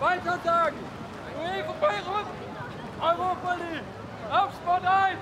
Weiter sagen! UEFA Europa League! Auf Sport 1!